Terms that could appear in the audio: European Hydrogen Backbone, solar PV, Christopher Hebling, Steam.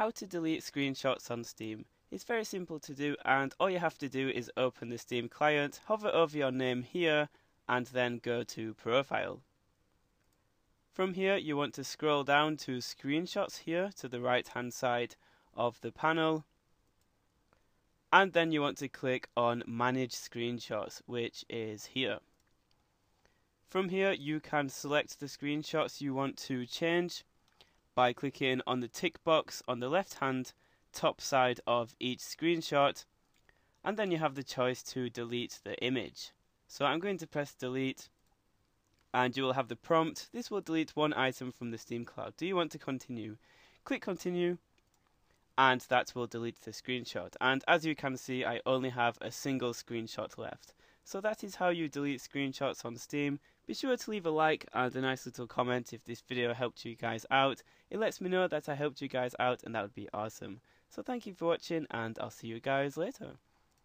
how to delete screenshots on Steam. It's very simple to do, and all you have to do is open the Steam client, hover over your name here, and then go to Profile. From here you want to scroll down to Screenshots here to the right hand side of the panel, and then you want to click on Manage Screenshots, which is here. From here you can select the screenshots you want to change by clicking on the tick box on the left hand top side of each screenshot, and then you have the choice to delete the image. So I'm going to press delete, and you will have the prompt. This will delete one item from the Steam Cloud. Do you want to continue? Click continue, and that will delete the screenshot. And as you can see, I only have a single screenshot left. So that is how you delete screenshots on Steam. Be sure to leave a like and a nice little comment if this video helped you guys out. It lets me know that I helped you guys out, and that would be awesome. So thank you for watching, and I'll see you guys later.